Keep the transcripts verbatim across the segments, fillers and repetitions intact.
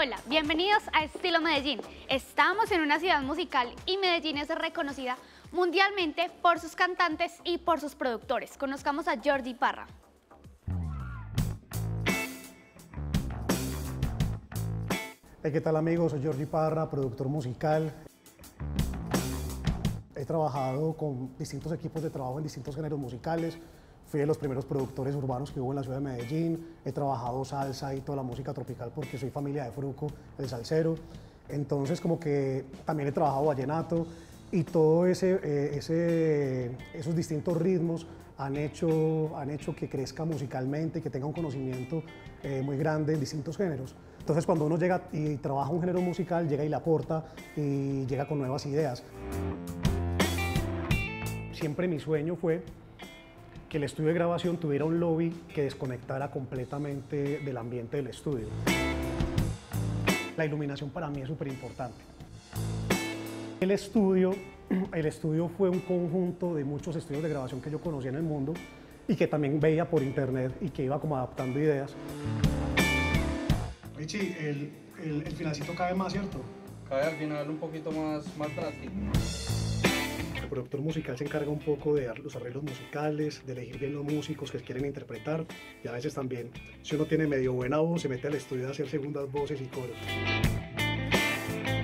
Hola, bienvenidos a Estilo Medellín. Estamos en una ciudad musical y Medellín es reconocida mundialmente por sus cantantes y por sus productores. Conozcamos a Georgy Parra. Hey, ¿qué tal amigos? Soy Georgy Parra, productor musical. He trabajado con distintos equipos de trabajo en distintos géneros musicales. Fui de los primeros productores urbanos que hubo en la ciudad de Medellín. He trabajado salsa y toda la música tropical porque soy familia de Fruco, el salsero. Entonces como que también he trabajado vallenato y todo ese, eh, ese, esos distintos ritmos han hecho, han hecho que crezca musicalmente, que tenga un conocimiento eh, muy grande en distintos géneros. Entonces cuando uno llega y trabaja un género musical, llega y la aporta y llega con nuevas ideas. Siempre mi sueño fue que el estudio de grabación tuviera un lobby que desconectara completamente del ambiente del estudio. La iluminación para mí es súper importante. El estudio, el estudio fue un conjunto de muchos estudios de grabación que yo conocía en el mundo y que también veía por internet y que iba como adaptando ideas. Richie, el, el, el finalcito cabe más, ¿cierto? Cabe al final un poquito más, más drástico. El productor musical se encarga un poco de dar los arreglos musicales, de elegir bien los músicos que quieren interpretar y a veces también, si uno tiene medio buena voz, se mete al estudio a hacer segundas voces y coros.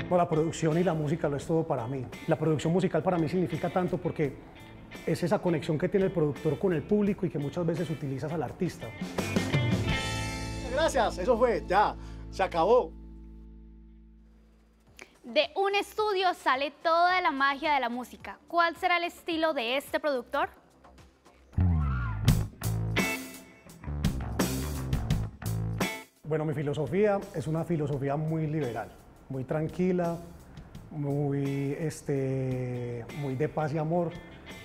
No, la producción y la música lo es todo para mí. La producción musical para mí significa tanto porque es esa conexión que tiene el productor con el público y que muchas veces utilizas al artista. Gracias, eso fue, ya, se acabó. De un estudio sale toda la magia de la música. ¿Cuál será el estilo de este productor? Bueno, mi filosofía es una filosofía muy liberal, muy tranquila, muy, este, muy de paz y amor,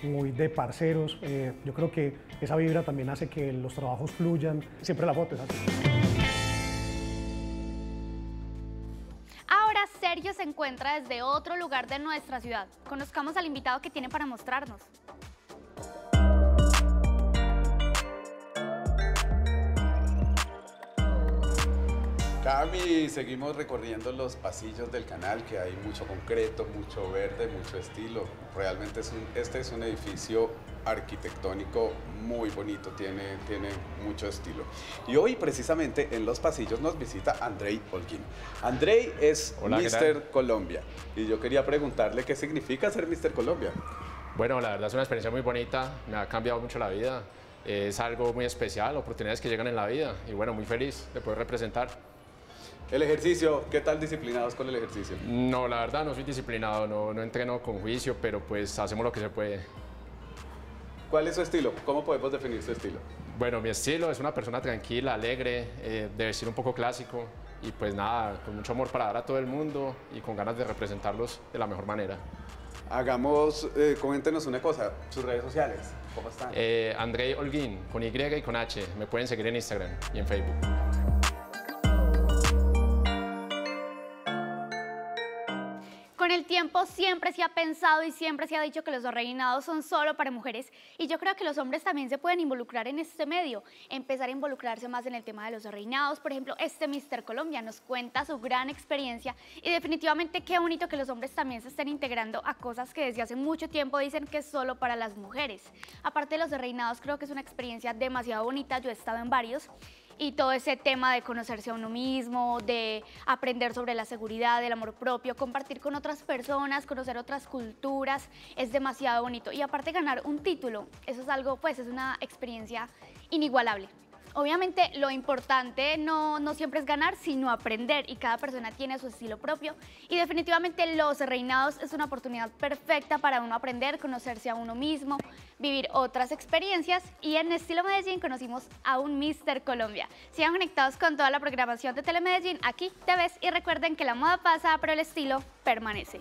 muy de parceros. Eh, yo creo que esa vibra también hace que los trabajos fluyan. Siempre la foto es así. Sergio se encuentra desde otro lugar de nuestra ciudad. Conozcamos al invitado que tiene para mostrarnos. Cami, seguimos recorriendo los pasillos del canal, que hay mucho concreto, mucho verde, mucho estilo. Realmente es un, este es un edificio arquitectónico muy bonito, tiene, tiene mucho estilo. Y hoy precisamente en los pasillos nos visita Andrey Holguín. Andrey es Mister Colombia y yo quería preguntarle qué significa ser Mister Colombia. Bueno, la verdad es una experiencia muy bonita, me ha cambiado mucho la vida. Es algo muy especial, oportunidades que llegan en la vida y bueno, muy feliz de poder representar. El ejercicio, ¿qué tal disciplinados con el ejercicio? No, la verdad no soy disciplinado, no, no entreno con juicio, pero pues hacemos lo que se puede. ¿Cuál es su estilo? ¿Cómo podemos definir su estilo? Bueno, mi estilo es una persona tranquila, alegre, eh, de vestir un poco clásico y pues nada, con mucho amor para dar a todo el mundo y con ganas de representarlos de la mejor manera. Hagamos, eh, coméntenos una cosa, sus redes sociales, ¿cómo están? Eh, Andrey Holguín, con Y y con H, me pueden seguir en Instagram y en Facebook. Con el tiempo siempre se ha pensado y siempre se ha dicho que los reinados son solo para mujeres y yo creo que los hombres también se pueden involucrar en este medio, empezar a involucrarse más en el tema de los reinados. Por ejemplo, este Mister Colombia nos cuenta su gran experiencia y definitivamente qué bonito que los hombres también se estén integrando a cosas que desde hace mucho tiempo dicen que es solo para las mujeres. Aparte de los reinados, creo que es una experiencia demasiado bonita, yo he estado en varios. Y todo ese tema de conocerse a uno mismo, de aprender sobre la seguridad, el amor propio, compartir con otras personas, conocer otras culturas, es demasiado bonito. Y aparte ganar un título, eso es algo, pues es una experiencia inigualable. Obviamente lo importante no, no siempre es ganar, sino aprender y cada persona tiene su estilo propio y definitivamente los reinados es una oportunidad perfecta para uno aprender, conocerse a uno mismo, vivir otras experiencias y en Estilo Medellín conocimos a un Mister Colombia. Sigan conectados con toda la programación de Telemedellín, aquí te ves y recuerden que la moda pasa pero el estilo permanece.